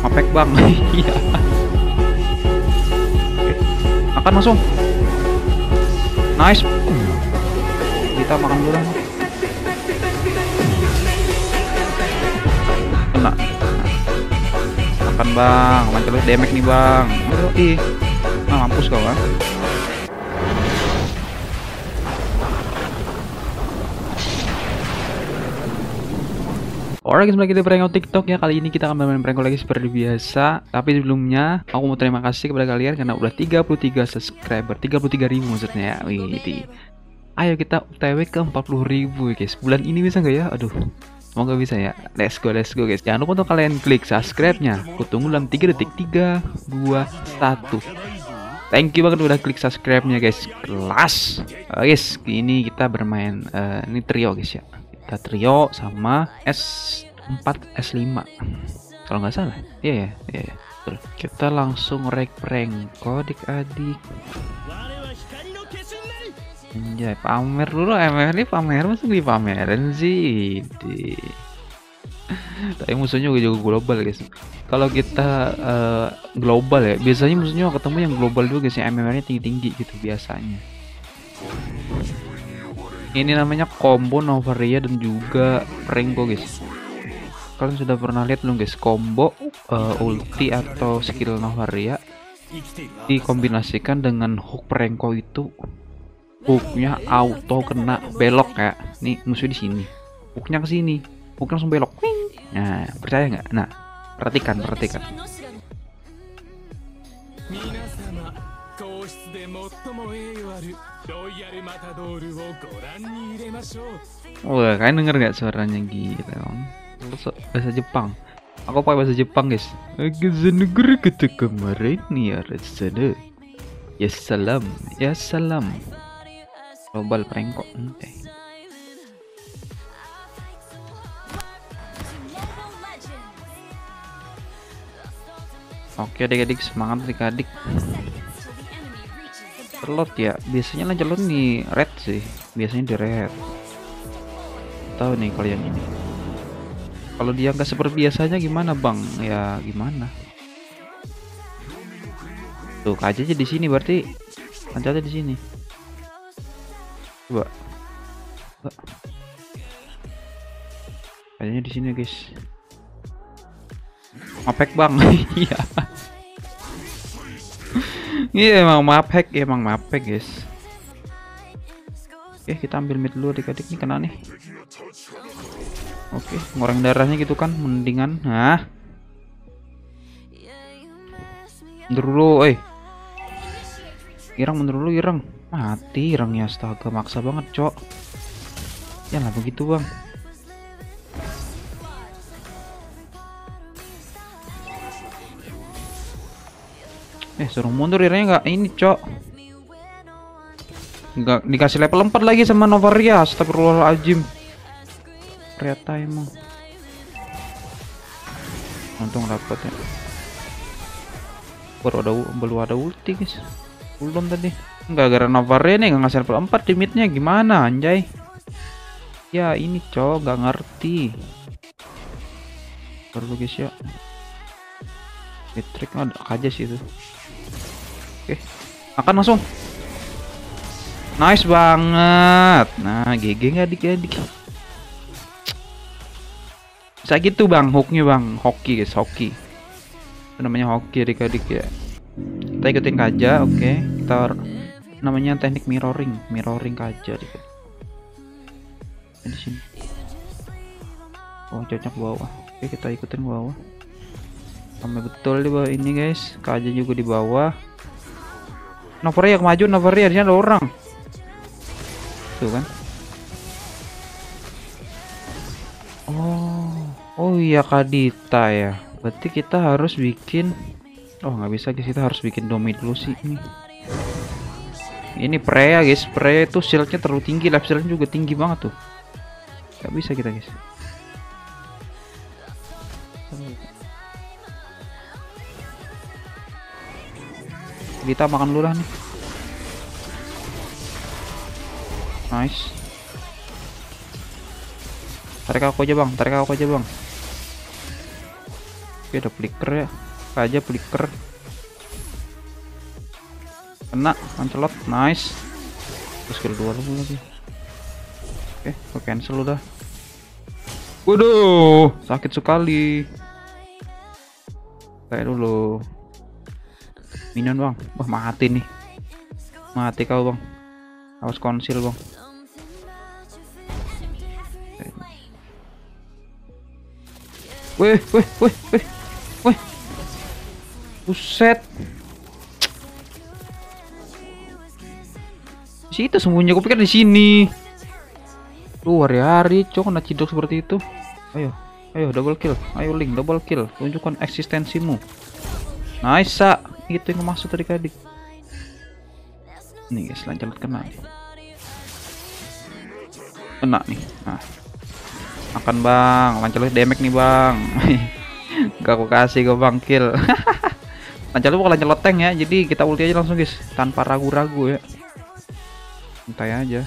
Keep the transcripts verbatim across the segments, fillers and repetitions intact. Apek bang. Iya. Makan langsung. Nice. Kita makan dulu. Enak. Makan bang. Lancelot damage nih bang. Ih. Nah, mampus kau ah. Alright guys, kembali kita Prengko TikTok ya. Kali ini kita akan main Prengko lagi seperti biasa. Tapi sebelumnya aku mau terima kasih kepada kalian karena udah tiga puluh tiga subscriber, tiga puluh tiga ribu maksudnya. Wih, ayo kita O T W ke empat puluh ribu guys. Bulan ini bisa nggak ya? Aduh, semoga bisa ya. Let's go, let's go guys. Jangan lupa untuk kalian klik subscribe-nya. Aku tunggu dalam tiga detik. tiga, dua, satu. Thank you banget udah klik subscribe-nya guys. Kelas. Oke guys, ini kita bermain uh, ini trio guys ya. Trio sama S empat S lima kalau nggak salah. Iya ya, iya ya. Kita langsung rek Prengko adik-adik. Anjay, pamer dulu. M M R ini pamer, mesti dipamerin sih. Di tapi musuhnya juga global guys. Kalau kita uh, global ya, biasanya musuhnya ketemu yang global juga guys, yang M M R-nya tinggi-tinggi gitu biasanya. Ini namanya combo Novaria dan juga Prengko guys. Kalian sudah pernah lihat belum guys, combo uh, ulti atau skill Novaria dikombinasikan dengan hook Prengko itu hooknya auto kena belok ya. Nih musuh di sini, hooknya ke sini, hook langsung belok. Nah percaya nggak? Nah perhatikan, perhatikan. Wah, kalian denger gak suaranya gitu dong? Bahasa Jepang. Aku pakai bahasa Jepang, guys. Negeri kita kemarin nih ada. Ya salam, ya salam. Global Prengko. Okay. Oke, adik-adik semangat adik-adik. Lancelot ya, biasanya Lancelot nih red sih, biasanya di red. Tahu nih kalian ini. Kalau dia nggak seperti biasanya gimana bang? Ya gimana? Tuh aja di sini berarti, Lancelot di sini. Coba, kayaknya di sini guys. Apek bang, iya. Iya yeah, emang mapek, emang mapek guys. Oke okay, kita ambil mid dulu adik-adik nih, kena nih. Oke okay, ngoreng darahnya gitu kan, mendingan. Nah mundur dulu, eh ireng mundur dulu, ireng mati irengnya. Astaga maksa banget cok. Jangan begitu bang. Eh suruh mundur iranya nggak ini cok, nggak dikasih level empat lagi sama Novaria. Astagfirullahaladzim, ternyata emang untung dapatnya. Baru ada, belum ada ulti guys, belum tadi. Nggak gara Novaria nih nggak ngasih level empat di midnya, gimana anjay ya ini cok, nggak ngerti perlu guys ya. Trick ada aja sih itu. Oke, makan langsung. Nice banget. Nah, G G nggak adik-adik. Bisa gitu bang, hooknya bang, hoki guys, hoki. Itu namanya hoki adik-adik ya. Kita ikutin kaja, oke. Okay. Kita namanya teknik mirroring, mirroring kaja adik-adik. Di sini. Oh, cocok bawah. Oke, okay, kita ikutin bawah. Sampai betul di bawah ini guys, kaja juga di bawah. Novaria maju, Novaria di sana ada orang. Tuh kan. Oh, oh iya Kadita ya. Berarti kita harus bikin. Oh nggak bisa guys, kita harus bikin domi dulu sih ini. Ini Freya guys, Freya itu shieldnya terlalu tinggi, life shieldnya juga tinggi banget tuh. Nggak bisa kita guys. Kita makan dulu lah nih. Nice. Tarik aku aja bang, tarik aku aja bang. Oke, ada flicker ya. Apa aja flicker. Kena Lancelot, nice. Terus skill dua lagi. Oke, gue cancel udah. Waduh, sakit sekali. Kayak dulu minion bang, wah mati nih, mati kau bang, harus konsil bang. Wih, wih, wih, wih, wih, buset. Si itu sembunyi, aku pikir di sini. Lu hari-hari cok kena cidok seperti itu. Ayo, ayo double kill, ayo link double kill, tunjukkan eksistensimu. Nice, Sa. Itu yang masuk tadi kadik. Nih guys, Lancelot kena. Kena nih. Nah. Makan bang, Lancelot damage nih bang. Gak aku kasih gue bang kill. Lancelot bukan Lancelot tank ya, jadi kita ulti aja langsung guys, tanpa ragu-ragu ya. Santai aja.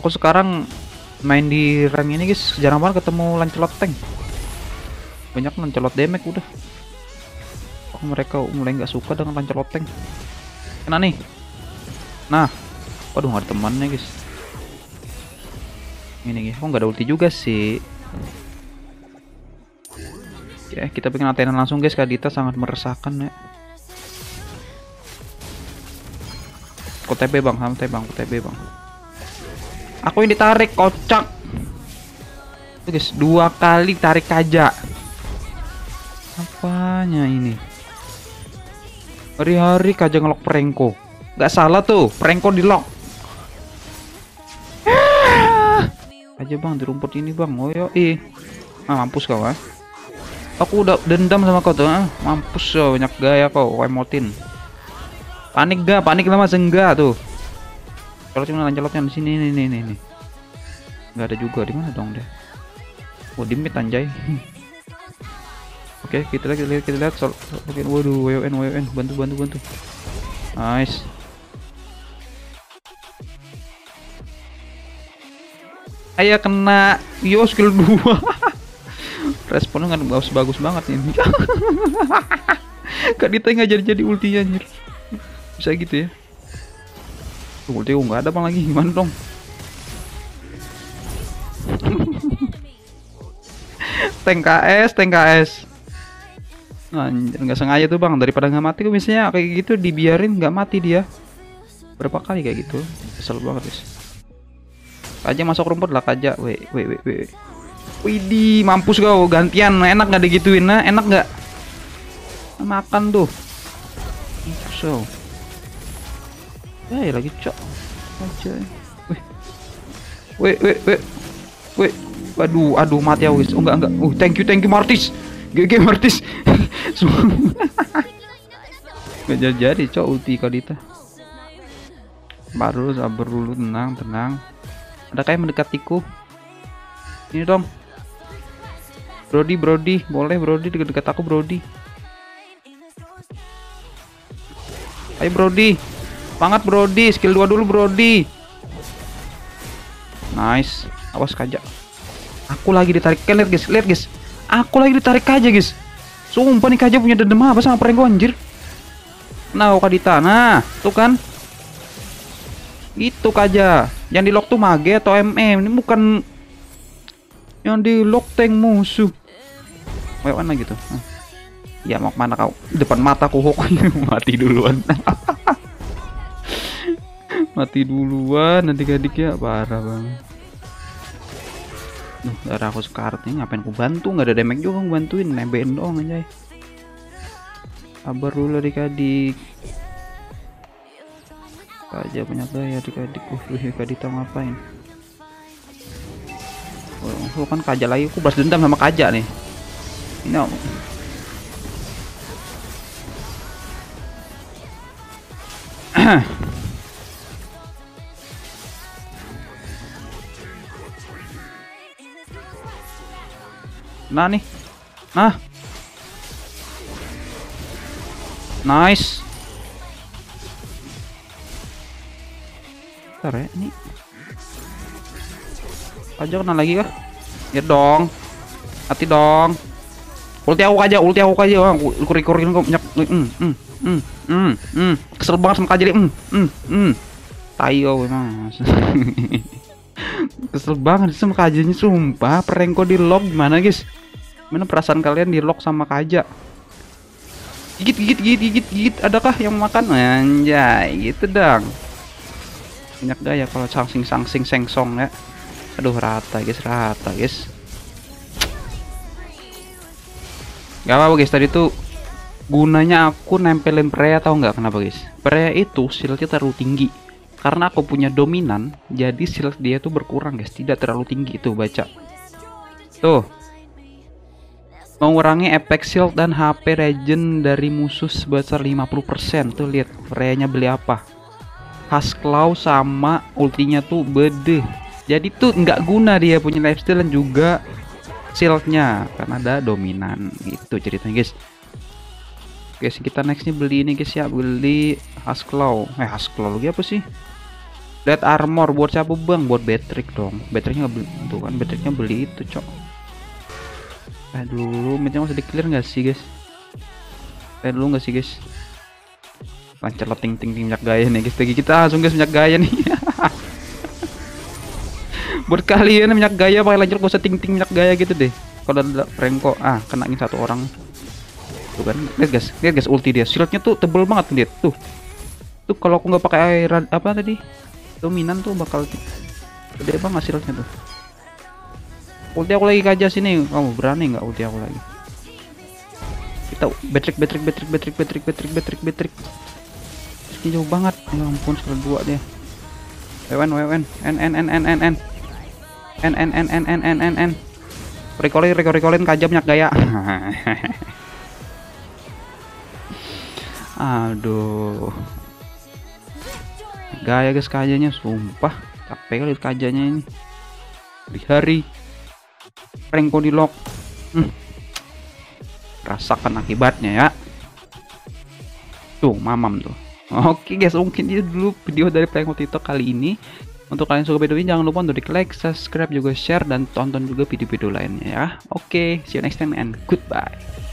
Aku sekarang main di rank ini guys, jarang banget ketemu Lancelot tank. Banyak Lancelot damage udah. Aku mereka mulai nggak suka dengan Lancelot tank. Kena nih. Nah, waduh nggak ada temannya guys. Ini guys, aku nggak ada ulti juga sih. Ya kita bikin atenan langsung guys, Kadita sangat meresahkan ya. Kau T B bang, santai bang, T B bang. Aku yang ditarik kocak. Tuh guys, dua kali tarik aja. Apanya ini? Hari-hari kaja ngelock Prengko. Gak salah tuh, Prengko di lock. Aja bang di rumput ini bang. Oh yo, ih. Ah, mampus kau ah. Aku udah dendam sama kau tuh. Ah. Mampus oh, banyak gaya kau, emotin. Panik gak? Panik lama enggak tuh. Kalau cuma Lancelotnya di sini nih nih nih nih. Enggak ada juga, di mana dong deh. Oh, dimit anjay. Oke, okay, kita lagi lihat kita lihat. Oke, waduh, W O N W O N bantu bantu bantu. Nice. Ayo kena yo skill dua. Responnya kan bagus bagus banget ini. Kadita nggak jadi jadi ultinya anjir. Bisa gitu ya. Ulti nggak ada apa lagi, gimana dong? Tank K S, tank K S. Anjir, nggak sengaja tuh bang, daripada nggak mati. Gue biasanya kayak gitu dibiarin nggak mati dia. Berapa kali kayak gitu? Kesel banget guys. Kaja masuk rumput lah kaja. Weh, weh, weh, weh. Widih, mampus kau gantian. Enak nggak digituin? Nah, enak nggak? Makan tuh. So. Eh, lagi cok. Aja. Weh. Weh, weh, weh. Weh. Waduh, aduh mati ya guys. Oh enggak enggak. Uh, thank you, thank you Martis. G G Martis. Gak jadi cok ulti Kadita. Baru sabar dulu, tenang, tenang. Ada kayak mendekatiku. Ini dong. Brody, Brody, boleh Brody dekat-dekat aku Brody. Ayo Brody. Semangat Brody, skill dua dulu Brody. Nice. Awas kaja. Aku lagi ditarik, kan lihat guys, lihat guys. Aku lagi ditarik aja guys. Sumpah nih Kaja punya dendam apa sama Prengko anjir. Nah, Kadita. Nah, tuh kan. Itu Kaja. Yang di-lock tuh mage atau M M. Ini bukan yang di-lock tank musuh. Wewan lagi tuh. Nah. Ya mau kemana kau? Depan mata ku hook. Mati duluan. Mati duluan nanti adik ya, parah banget. Duh, darah aku sekarang ngapain ku bantu, nggak ada damage juga ngebantuin, nembein doang anjay. Sabar dulu adik-adik. Aja punya gaya adik-adik. Uh, Kadita ngapain? Oh, kan Kaja lagi, aku balas dendam sama Kaja nih. Ini no. Nah nih, nah, nice. Ntar ya, ini aja kena lagi kah? Ya dong. Mati dong. Ulti aku aja, ulti aku aja. Wah, aku rekorin kok banyak. Hmm, hmm, hmm, hmm, hmm. Kesel banget sama Kajeli. Hmm, hmm, hmm. Tayo memang. Kesel banget sama Kajenya sumpah. Prengko di lock gimana, guys? Mana perasaan kalian di lock sama Kaja? Gigit, gigit, gigit, gigit, gigit. Adakah yang makan? Anjay, gitu dong. Banyak gaya kalau sangsing sangsing sengsong ya. Aduh, rata guys, rata guys. Gak apa-apa guys, tadi tuh gunanya aku nempelin Freya, tahu nggak kenapa guys? Freya itu shieldnya terlalu tinggi. Karena aku punya dominan, jadi shield dia tuh berkurang guys, tidak terlalu tinggi tuh, baca. Tuh. Mengurangi efek shield dan H P regen dari musuh sebesar lima puluh persen. Tuh lihat Freya-nya beli apa? Hasklaw sama ultinya tuh bede, jadi tuh nggak guna dia punya lifesteal dan juga shieldnya karena ada dominan gitu ceritanya guys. Guys, kita nextnya beli ini guys ya, beli Hasklaw. eh Hasklaw lagi apa sih? Dead armor buat siapa bang? Buat Patrick dong. Patricknya nggak beli tuh kan, Patricknya beli itu cok. Aduh, macam masih di clear nggak sih guys? Eh dulu nggak sih guys? Lancelot ting ting ting minyak gaya nih guys, lagi kita langsung guys minyak gaya nih. Buat kalian minyak gaya pakai Lancelot, gak usah ting ting minyak gaya gitu deh. Kalau ada Prengko, ah kenain satu orang tuh kan, lihat guys, lihat guys ulti dia, shieldnya tuh tebel banget lihat tuh. Tuh kalau aku nggak pakai air apa tadi dominan tuh bakal gede banget shieldnya tuh. Ulti aku lagi Kaja sini, kamu berani nggak ulti aku lagi? Kita betrik betrik betrik betrik betrik betrik betrik betrik. Ini jauh banget, ya ampun skill dua dia. Wn wn n n n n n n n n n n n n n. Rekolin rekolin Kaja minyak gaya. Aduh. Gaya guys Kajanya sumpah, capek kali Kajanya ini. Di hari Prengko di lock. Hmm. Rasakan akibatnya ya. Tuh mamam tuh. Oke guys, mungkin itu dulu video dari Prengko TikTok kali ini. Untuk kalian yang suka video ini jangan lupa untuk di like, subscribe, juga share, dan tonton juga video-video lainnya ya. Oke, see you next time and goodbye.